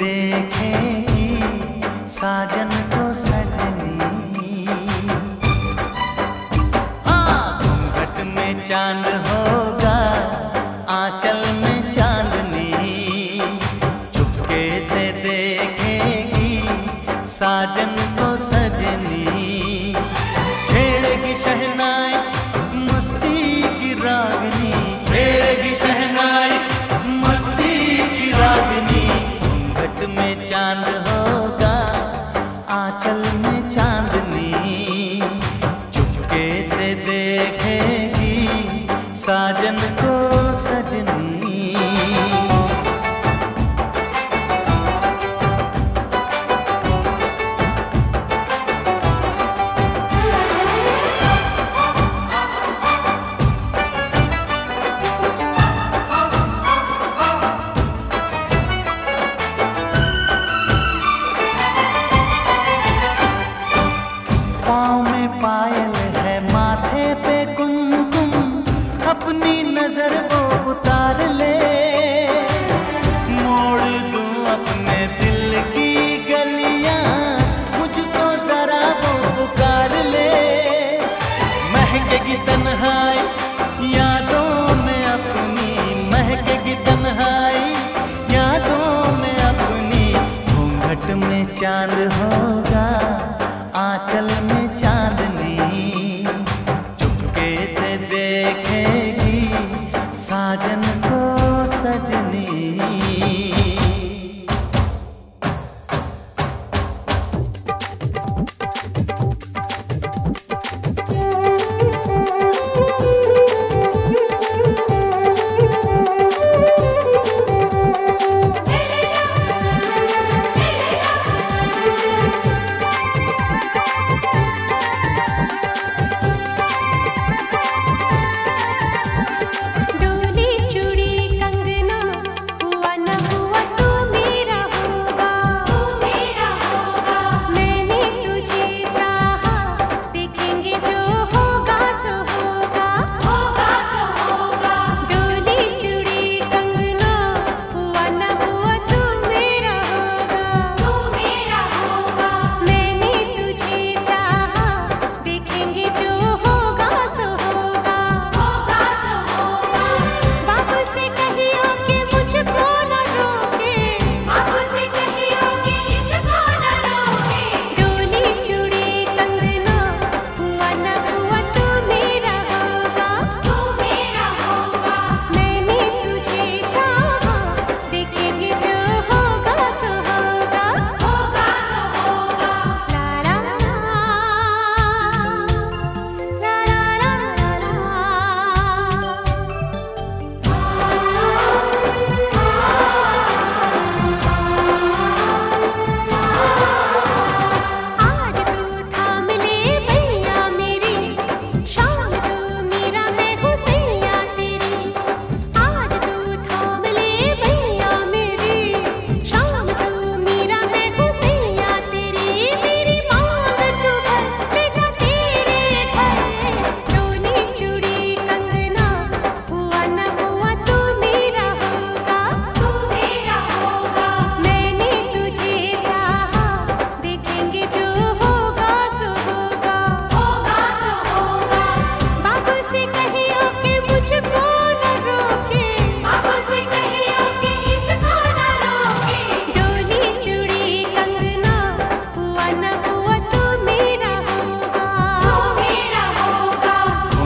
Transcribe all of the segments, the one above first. देखेगी साजन को सजनी। हाँ, घूंघट में चांद होगा आंचल में चांदनी, चुपके से देखेगी साजन को सजनी। छेड़ेगी शहनाई मस्ती की रागनी, छेड़ेगी शहनाई मस्ती की रागनी। घूंघट में चांद होगा आंचल में चांदनी, चुपके से देखेगी साजन को सजनी। पाँव में पायल है माथे पे कुमकुम, अपनी नजर को उतार ले। मोड़ दूं अपने दिल की गलियां, मुझको जरा वो पुकार ले। महकेगी तन्हाई यादों में अपनी, महकेगी तन्हाई यादों में अपनी। घूंघट में चांद होगा आंचल में चांदनी, चुपके से देखेगी साजन को सजनी।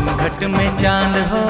घूंघट में चांद होगा।